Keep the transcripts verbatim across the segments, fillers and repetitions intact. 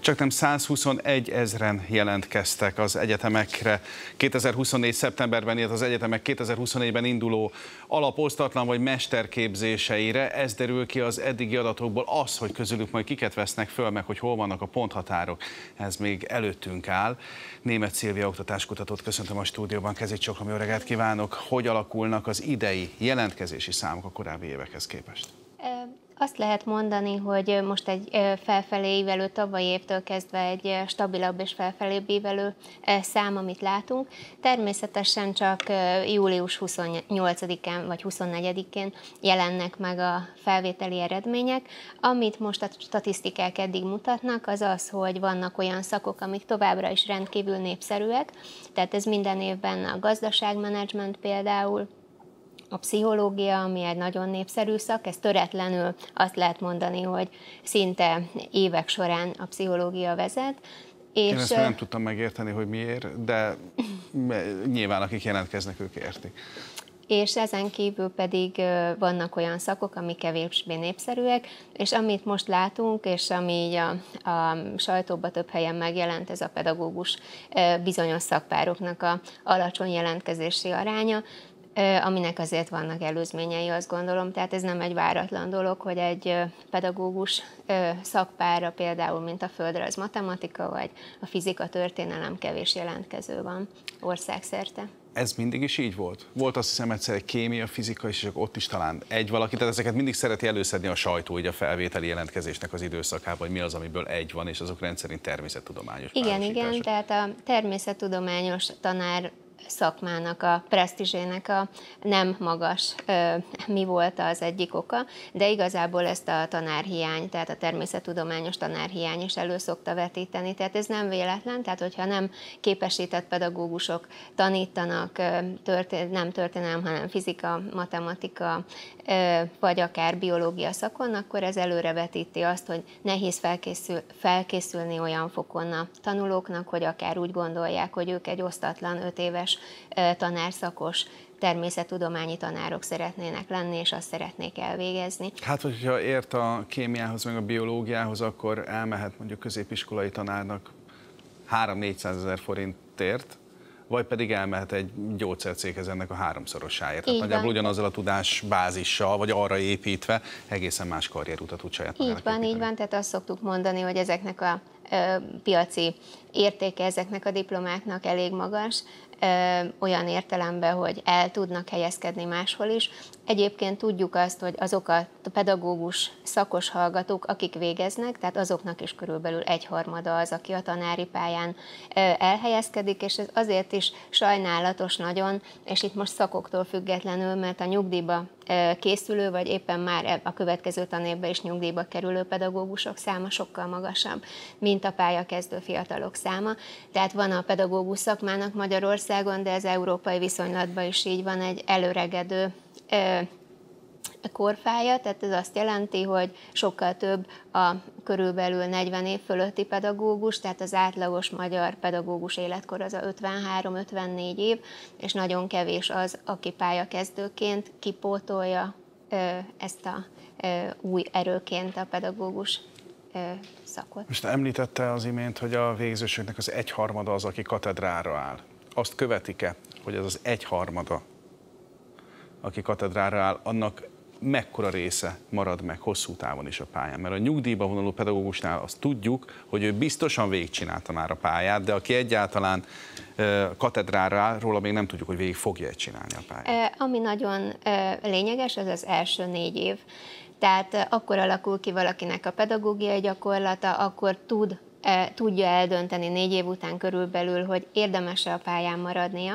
Csaknem százhuszonegy ezren jelentkeztek az egyetemekre. kétezer-huszonnégy. szeptemberben, illetve az egyetemek kétezer-huszonnégyben induló alaposztatlan vagy mesterképzéseire. Ez derül ki az eddigi adatokból, az, hogy közülük majd kiket vesznek föl, meg hogy hol vannak a ponthatárok. Ez még előttünk áll. Németh Szilvia oktatáskutatót köszöntöm a stúdióban. Kezét csókolom, jó reggelt kívánok. Hogy alakulnak az idei jelentkezési számok a korábbi évekhez képest? Azt lehet mondani, hogy most egy felfelé ívelő, tavalyi évtől kezdve egy stabilabb és felfelé ívelő szám, amit látunk. Természetesen csak július huszonnyolcadikán vagy huszonnegyedikén jelennek meg a felvételi eredmények. Amit most a statisztikák eddig mutatnak, az az, hogy vannak olyan szakok, amik továbbra is rendkívül népszerűek, tehát ez minden évben a gazdaságmenedzsment például, a pszichológia, ami egy nagyon népszerű szak, ez töretlenül azt lehet mondani, hogy szinte évek során a pszichológia vezet. És én ezt nem tudtam megérteni, hogy miért, de nyilván akik jelentkeznek, ők értik. És ezen kívül pedig vannak olyan szakok, amik kevésbé népszerűek, és amit most látunk, és ami így a, a sajtóban több helyen megjelent, ez a pedagógus bizonyos szakpároknak a alacsony jelentkezési aránya, aminek azért vannak előzményei, azt gondolom, tehát ez nem egy váratlan dolog, hogy egy pedagógus szakpárra, például mint a földrajz matematika vagy a fizika történelem, kevés jelentkező van országszerte. Ez mindig is így volt? Volt, azt hiszem, egyszer egy kémia, fizika, és csak ott is talán egy valaki, tehát ezeket mindig szereti előszedni a sajtó, így a felvételi jelentkezésnek az időszakában, hogy mi az, amiből egy van, és azok rendszerint természettudományos. Igen, igen, tehát a természettudományos tanár szakmának, a presztízsének a nem magas mi volt az egyik oka, de igazából ezt a tanárhiány, tehát a természettudományos tanárhiány is elő szokta vetíteni, tehát ez nem véletlen, tehát hogyha nem képesített pedagógusok tanítanak, történ- nem történelem, hanem fizika, matematika, vagy akár biológia szakon, akkor ez előrevetíti azt, hogy nehéz felkészül, felkészülni olyan fokon a tanulóknak, hogy akár úgy gondolják, hogy ők egy osztatlan öt éves tanárszakos természettudományi tanárok szeretnének lenni, és azt szeretnék elvégezni. Hát, hogyha ért a kémiához, meg a biológiához, akkor elmehet mondjuk középiskolai tanárnak háromszáz-négyszázezer forintért, vagy pedig elmehet egy gyógyszercéghez ennek a háromszorosáért. Tehát nagyjából ugyanazzal a tudásbázissal, vagy arra építve egészen más karrierutat tud saját magának építeni. Így van, így van, tehát azt szoktuk mondani, hogy ezeknek a piaci értéke ezeknek a diplomáknak elég magas, olyan értelemben, hogy el tudnak helyezkedni máshol is. Egyébként tudjuk azt, hogy azok a pedagógus szakos hallgatók, akik végeznek, tehát azoknak is körülbelül egyharmada az, aki a tanári pályán elhelyezkedik, és ez azért is sajnálatos nagyon, és itt most szakoktól függetlenül, mert a nyugdíjba készülő, vagy éppen már a következő tanévben is nyugdíjba kerülő pedagógusok száma sokkal magasabb, mint a pályakezdő fiatalok száma. Tehát van a pedagógus szakmának Magyarországon, de ez európai viszonylatban is így van, egy előregedő korfája, tehát ez azt jelenti, hogy sokkal több a körülbelül negyven év fölötti pedagógus, tehát az átlagos magyar pedagógus életkor az a ötvenhárom-ötvennégy év, és nagyon kevés az, aki pályakezdőként kipótolja ezt a új erőként a pedagógus szakot. Most említette az imént, hogy a végzősöknek az egyharmada az, aki katedrára áll. Azt követik-e, hogy ez az egyharmada, aki katedrára áll, annak mekkora része marad meg hosszú távon is a pályán? Mert a nyugdíjba vonuló pedagógusnál azt tudjuk, hogy ő biztosan végigcsinálta már a pályát, de aki egyáltalán katedrára áll, róla még nem tudjuk, hogy végig fogja csinálni a pályát. Ami nagyon lényeges, az az első négy év. Tehát akkor alakul ki valakinek a pedagógiai gyakorlata, akkor tud tudja eldönteni négy év után körülbelül, hogy érdemes-e a pályán maradnia.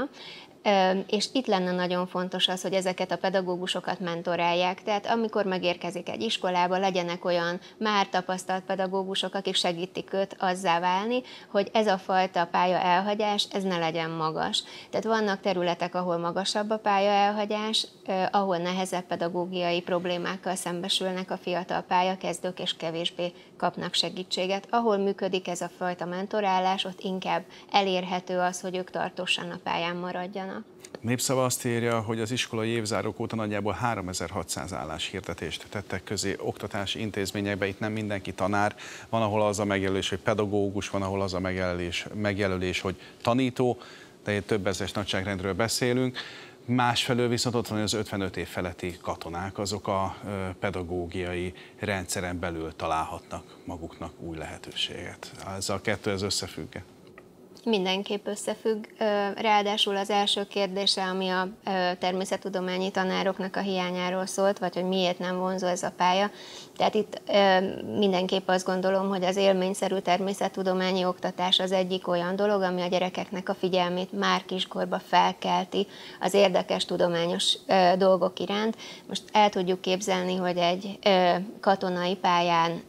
És itt lenne nagyon fontos az, hogy ezeket a pedagógusokat mentorálják, tehát amikor megérkezik egy iskolába, legyenek olyan már tapasztalt pedagógusok, akik segítik őt azzá válni, hogy ez a fajta pálya elhagyás, ez ne legyen magas. Tehát vannak területek, ahol magasabb a pálya elhagyás, ahol nehezebb pedagógiai problémákkal szembesülnek a fiatal pályakezdők, és kevésbé kapnak segítséget. Ahol működik ez a fajta mentorálás, ott inkább elérhető az, hogy ők tartósan a pályán maradjanak. Népszava azt írja, hogy az iskolai évzárók óta nagyjából háromezer-hatszáz álláshirdetést tettek közé oktatási intézményekbe. Itt nem mindenki tanár, van ahol az a megjelölés, hogy pedagógus, van ahol az a megjelölés, megjelölés hogy tanító, de itt több ezres nagyságrendről beszélünk. Másfelől viszont ott van, hogy az ötvenöt év feletti katonák azok a pedagógiai rendszeren belül találhatnak maguknak új lehetőséget. Ez a kettő ez összefügg? Mindenképp összefügg. Ráadásul az első kérdése, ami a természettudományi tanároknak a hiányáról szólt, vagy hogy miért nem vonzó ez a pálya. Tehát itt mindenképp azt gondolom, hogy az élményszerű természettudományi oktatás az egyik olyan dolog, ami a gyerekeknek a figyelmét már kiskorba felkelti az érdekes tudományos dolgok iránt. Most el tudjuk képzelni, hogy egy katonai pályán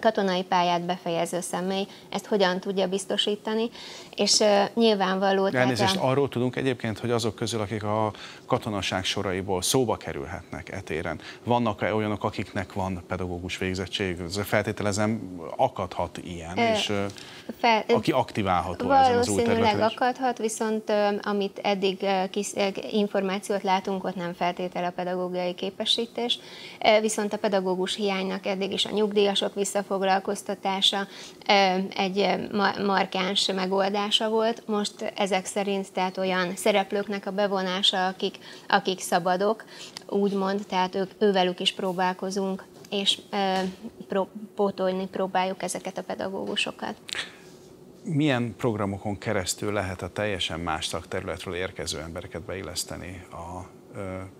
katonai pályát befejező személy ezt hogyan tudja biztosítani, és nyilvánvaló... Elnézést, a... arról tudunk egyébként, hogy azok közül, akik a katonaság soraiból szóba kerülhetnek e téren, vannak-e olyanok, akiknek van pedagógus végzettség? Feltételezem, akadhat ilyen, e, és fel, aki aktiválható ezen az új területen. Valószínűleg akadhat, viszont amit eddig kis információt látunk, ott nem feltétel a pedagógiai képesítés, viszont a pedagógus hiánynak eddig is a nyugdíj, nyugdíjasok visszafoglalkoztatása egy markáns megoldása volt. Most ezek szerint tehát olyan szereplőknek a bevonása, akik, akik szabadok, úgymond, tehát ők, ővelük is próbálkozunk, és pró, pótolni próbáljuk ezeket a pedagógusokat. Milyen programokon keresztül lehet a teljesen más szakterületről érkező embereket beilleszteni a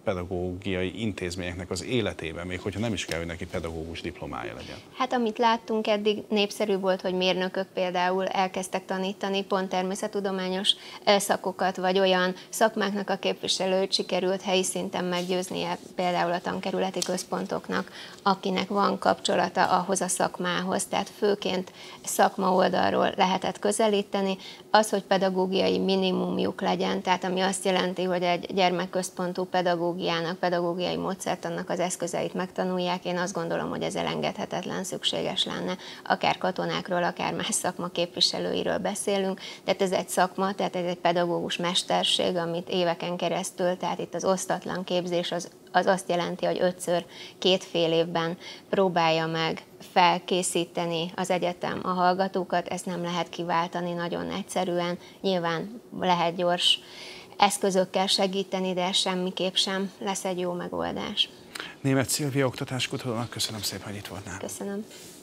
pedagógiai intézményeknek az életében, még hogyha nem is kell, hogy neki pedagógus diplomája legyen? Hát amit láttunk eddig, népszerű volt, hogy mérnökök például elkezdtek tanítani pont természettudományos szakokat, vagy olyan szakmáknak a képviselőt sikerült helyi szinten meggyőznie például a tankerületi központoknak, akinek van kapcsolata ahhoz a szakmához, tehát főként szakma oldalról lehetett közelíteni. Az, hogy pedagógiai minimumjuk legyen, tehát ami azt jelenti, hogy egy gyermekközpontú pedagógiának, pedagógiai módszert, annak az eszközeit megtanulják. Én azt gondolom, hogy ez elengedhetetlen szükséges lenne. Akár katonákról, akár más szakma képviselőiről beszélünk. Tehát ez egy szakma, tehát ez egy pedagógus mesterség, amit éveken keresztül, tehát itt az osztatlan képzés az, az azt jelenti, hogy ötször két fél évben próbálja meg felkészíteni az egyetem a hallgatókat. Ezt nem lehet kiváltani nagyon egyszerűen. Nyilván lehet gyors eszközökkel segíteni, de semmiképp sem lesz egy jó megoldás. Németh Szilvia oktatáskutató, köszönöm szépen, hogy itt voltál. Köszönöm.